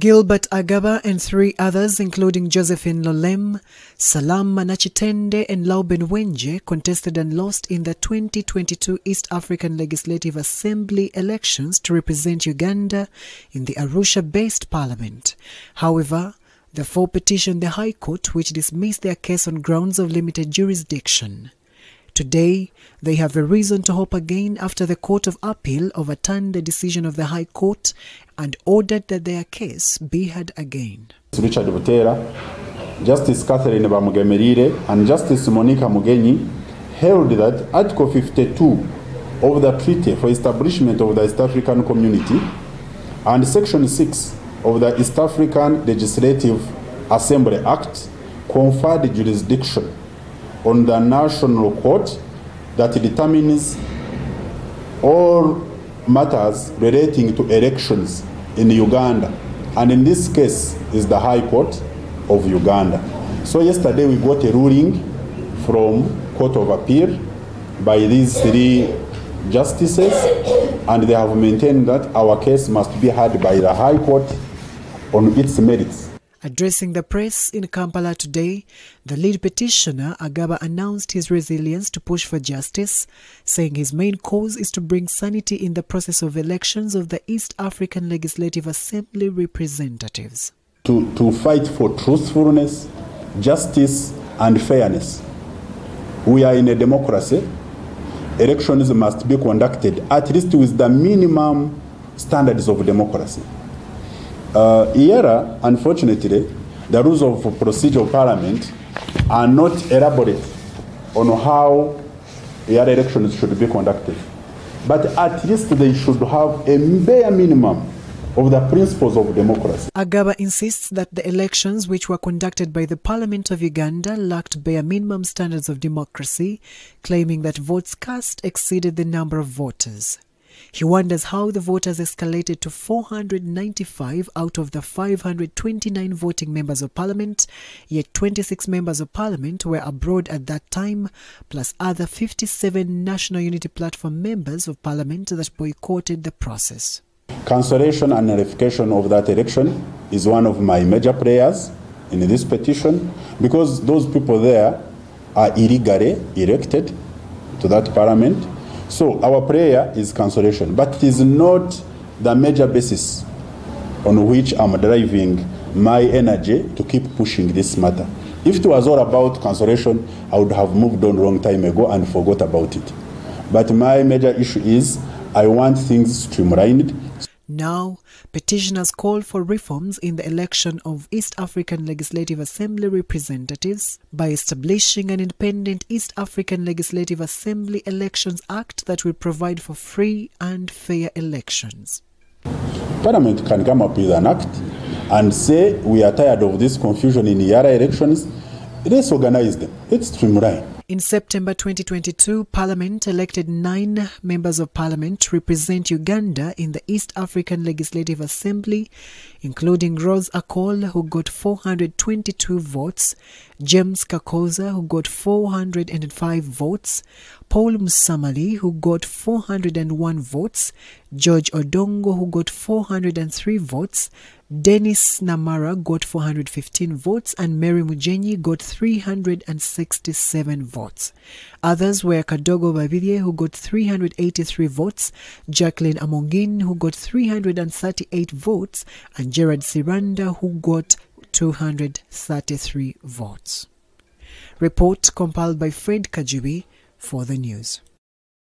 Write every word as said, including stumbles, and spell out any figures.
Gilbert Agaba and three others, including Josephine Lolem, Salam Manachitende and Lauben Wenge, contested and lost in the twenty twenty-two East African Legislative Assembly elections to represent Uganda in the Arusha-based parliament. However, the four petitioned the High Court, which dismissed their case on grounds of limited jurisdiction. Today, they have a reason to hope again after the Court of Appeal overturned the decision of the High Court and ordered that their case be heard again. Richard Butera, Justice Catherine Bamugemerire and Justice Monica Mugeni held that Article fifty-two of the Treaty for Establishment of the East African Community and Section six of the East African Legislative Assembly Act conferred jurisdiction on the National Court that determines all matters relating to elections in Uganda. And in this case is the High Court of Uganda. So yesterday we got a ruling from Court of Appeal by these three justices, and they have maintained that our case must be heard by the High Court on its merits. Addressing the press in Kampala today, the lead petitioner, Agaba, announced his resilience to push for justice, saying his main cause is to bring sanity in the process of elections of the East African Legislative Assembly representatives. To, to fight for truthfulness, justice and fairness. We are in a democracy. Elections must be conducted at least with the minimum standards of democracy. Uh, E A L A, unfortunately, the rules of procedure of parliament are not elaborate on how E A L A elections should be conducted. But at least they should have a bare minimum of the principles of democracy. Agaba insists that the elections which were conducted by the Parliament of Uganda lacked bare minimum standards of democracy, claiming that votes cast exceeded the number of voters. He wonders how the voters escalated to four hundred ninety-five out of the five hundred twenty-nine voting members of parliament, yet twenty-six members of parliament were abroad at that time, plus other fifty-seven National Unity Platform members of parliament that boycotted the process. Cancellation and nullification of that election is one of my major prayers in this petition, because those people there are illegally elected to that parliament. So our prayer is cancellation, but it is not the major basis on which I'm driving my energy to keep pushing this matter. If it was all about cancellation, I would have moved on long time ago and forgot about it. But my major issue is I want things streamlined. Now, petitioners call for reforms in the election of East African Legislative Assembly representatives by establishing an independent East African Legislative Assembly Elections Act that will provide for free and fair elections. Parliament can come up with an act and say we are tired of this confusion in E A L A elections. Let's organize them. Let's streamline. In September twenty twenty-two, Parliament elected nine members of Parliament to represent Uganda in the East African Legislative Assembly, including Rose Akol, who got four hundred twenty-two votes, James Kakoza, who got four hundred five votes, Paul Musamali, who got four hundred one votes, George Odongo, who got four hundred three votes, Dennis Namara got four hundred fifteen votes, and Mary Mugenyi got three hundred sixty-seven votes. Others were Kadogo Bavidye, who got three hundred eighty-three votes, Jacqueline Amongin, who got three hundred thirty-eight votes, and Gerard Siranda, who got two hundred thirty-three votes. Report compiled by Fred Kajubi for the news.